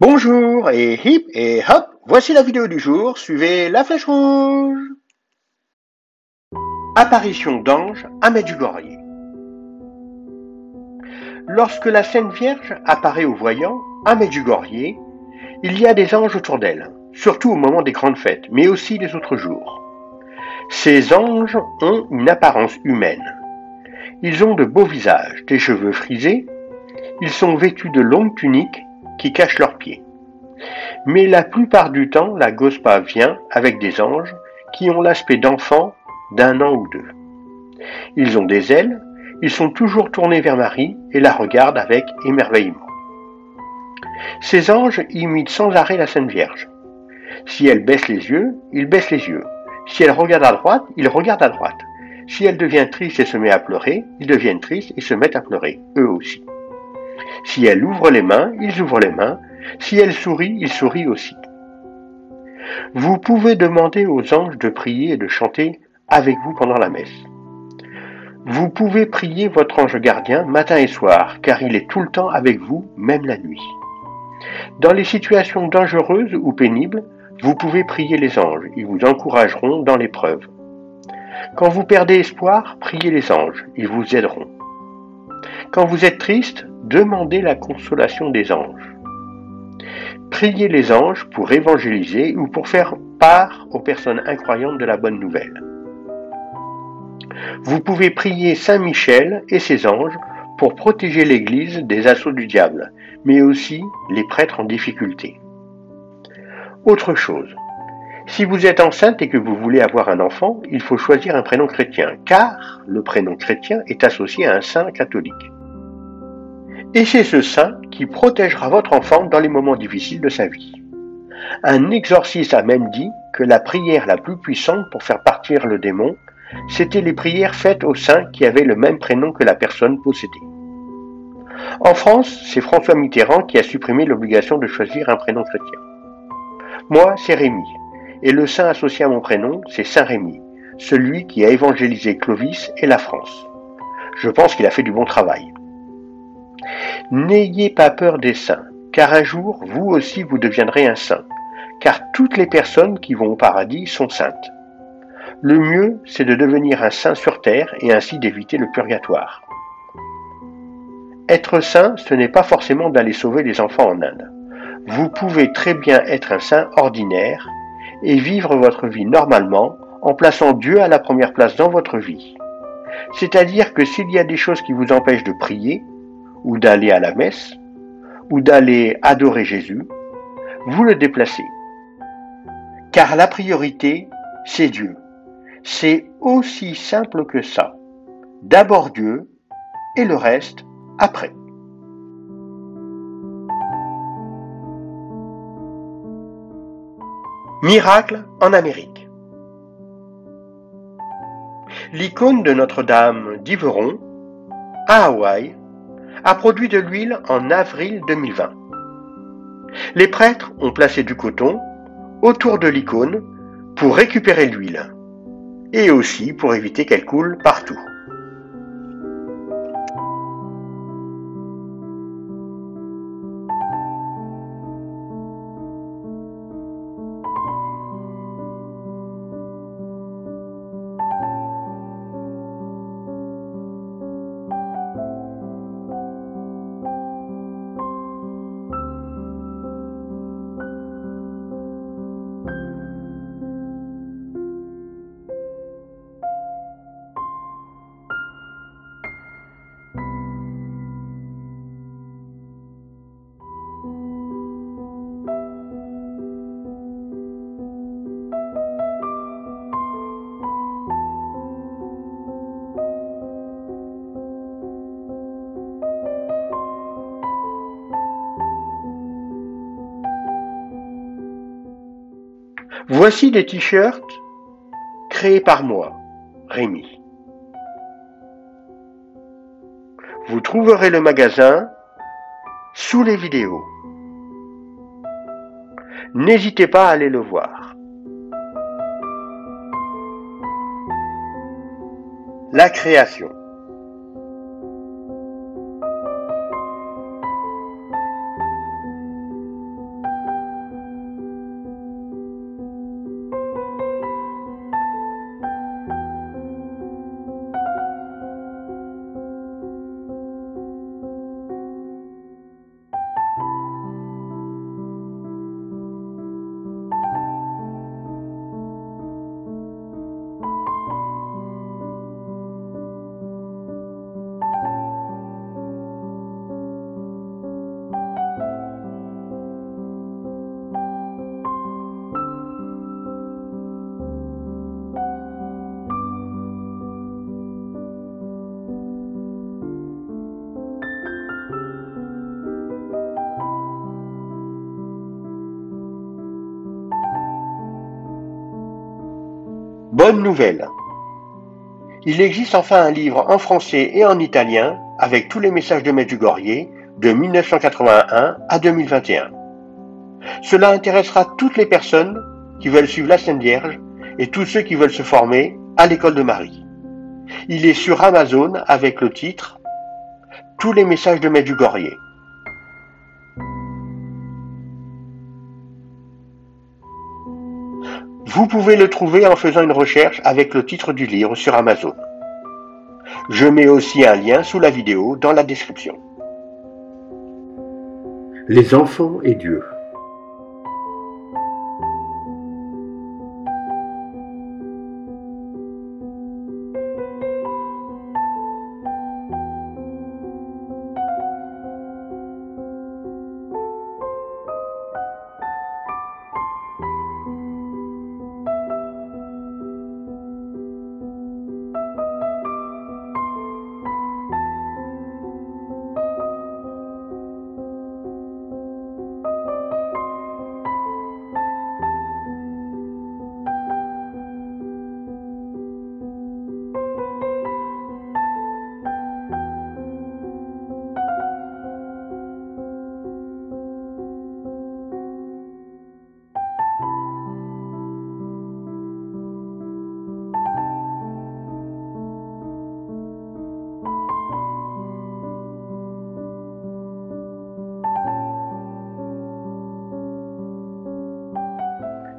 Bonjour et hip et hop, voici la vidéo du jour, suivez la flèche rouge. Apparition d'ange à Medjugorje. Lorsque la Sainte Vierge apparaît aux voyants à Medjugorje, il y a des anges autour d'elle, surtout au moment des grandes fêtes, mais aussi les autres jours. Ces anges ont une apparence humaine. Ils ont de beaux visages, des cheveux frisés, ils sont vêtus de longues tuniques qui cachent leurs pieds. Mais la plupart du temps, la Gospa vient avec des anges qui ont l'aspect d'enfants d'un an ou deux. Ils ont des ailes, ils sont toujours tournés vers Marie et la regardent avec émerveillement. Ces anges imitent sans arrêt la Sainte Vierge. Si elle baisse les yeux, ils baissent les yeux. Si elle regarde à droite, ils regardent à droite. Si elle devient triste et se met à pleurer, ils deviennent tristes et se mettent à pleurer, eux aussi. Si elle ouvre les mains, ils ouvrent les mains. Si elle sourit, ils sourient aussi. Vous pouvez demander aux anges de prier et de chanter avec vous pendant la messe. Vous pouvez prier votre ange gardien matin et soir, car il est tout le temps avec vous, même la nuit. Dans les situations dangereuses ou pénibles, vous pouvez prier les anges, ils vous encourageront dans l'épreuve. Quand vous perdez espoir, priez les anges, ils vous aideront. Quand vous êtes triste, demandez la consolation des anges. Priez les anges pour évangéliser ou pour faire part aux personnes incroyantes de la bonne nouvelle. Vous pouvez prier Saint Michel et ses anges pour protéger l'Église des assauts du diable, mais aussi les prêtres en difficulté. Autre chose, si vous êtes enceinte et que vous voulez avoir un enfant, il faut choisir un prénom chrétien, car le prénom chrétien est associé à un saint catholique. Et c'est ce saint qui protégera votre enfant dans les moments difficiles de sa vie. Un exorciste a même dit que la prière la plus puissante pour faire partir le démon, c'était les prières faites aux saints qui avaient le même prénom que la personne possédée. En France, c'est François Mitterrand qui a supprimé l'obligation de choisir un prénom chrétien. Moi, c'est Rémy, et le saint associé à mon prénom, c'est Saint Rémy, celui qui a évangélisé Clovis et la France. Je pense qu'il a fait du bon travail. N'ayez pas peur des saints, car un jour, vous aussi, vous deviendrez un saint, car toutes les personnes qui vont au paradis sont saintes. Le mieux, c'est de devenir un saint sur terre et ainsi d'éviter le purgatoire. Être saint, ce n'est pas forcément d'aller sauver les enfants en Inde. Vous pouvez très bien être un saint ordinaire et vivre votre vie normalement en plaçant Dieu à la première place dans votre vie. C'est-à-dire que s'il y a des choses qui vous empêchent de prier, ou d'aller à la messe, ou d'aller adorer Jésus, vous le déplacez. Car la priorité, c'est Dieu. C'est aussi simple que ça. D'abord Dieu, et le reste après. Miracle en Amérique. L'icône de Notre-Dame d'Iveron, à Hawaï, a produit de l'huile en avril 2020. Les prêtres ont placé du coton autour de l'icône pour récupérer l'huile et aussi pour éviter qu'elle coule partout. Voici des t-shirts créés par moi, Rémy. Vous trouverez le magasin sous les vidéos. N'hésitez pas à aller le voir. La création. Bonne nouvelle! Il existe enfin un livre en français et en italien avec tous les messages de Medjugorje de 1981 à 2021. Cela intéressera toutes les personnes qui veulent suivre la Sainte Vierge et tous ceux qui veulent se former à l'école de Marie. Il est sur Amazon avec le titre « Tous les messages de Medjugorje ». Vous pouvez le trouver en faisant une recherche avec le titre du livre sur Amazon. Je mets aussi un lien sous la vidéo dans la description. Les enfants et Dieu.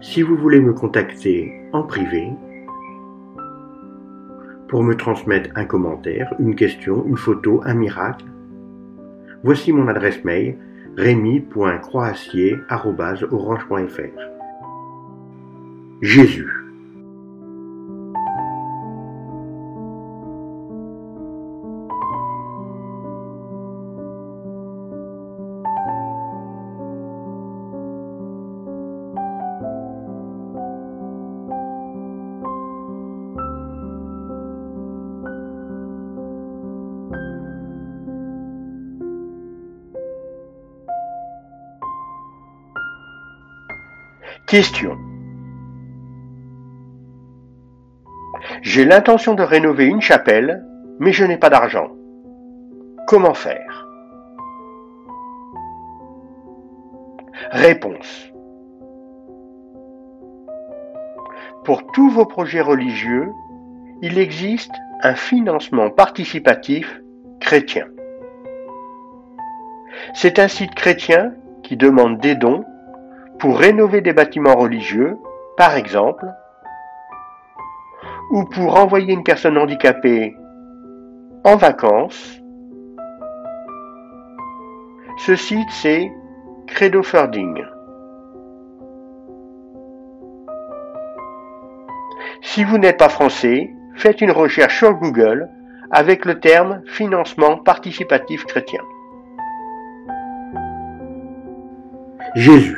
Si vous voulez me contacter en privé pour me transmettre un commentaire, une question, une photo, un miracle, voici mon adresse mail remy.croacier@orange.fr. Jésus. Question. J'ai l'intention de rénover une chapelle, mais je n'ai pas d'argent. Comment faire? Réponse. Pour tous vos projets religieux, il existe un financement participatif chrétien. C'est un site chrétien qui demande des dons pour rénover des bâtiments religieux, par exemple, ou pour envoyer une personne handicapée en vacances. Ce site, c'est CredoFunding. Si vous n'êtes pas français, faites une recherche sur Google avec le terme « financement participatif chrétien ». Jésus.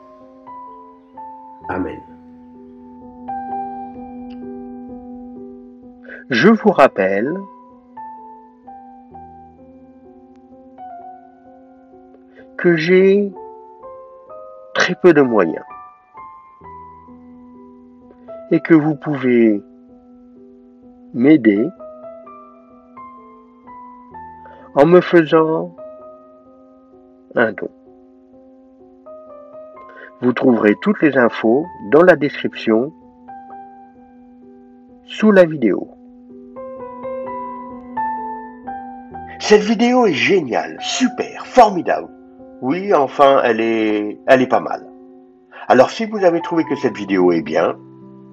Amen. Je vous rappelle que j'ai très peu de moyens et que vous pouvez m'aider en me faisant un don. Vous trouverez toutes les infos dans la description sous la vidéo. Cette vidéo est géniale, super, formidable. Oui, enfin, elle est pas mal. Alors, si vous avez trouvé que cette vidéo est bien,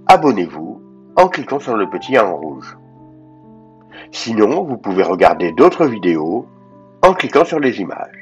abonnez-vous en cliquant sur le petit 1 en rouge. Sinon, vous pouvez regarder d'autres vidéos en cliquant sur les images.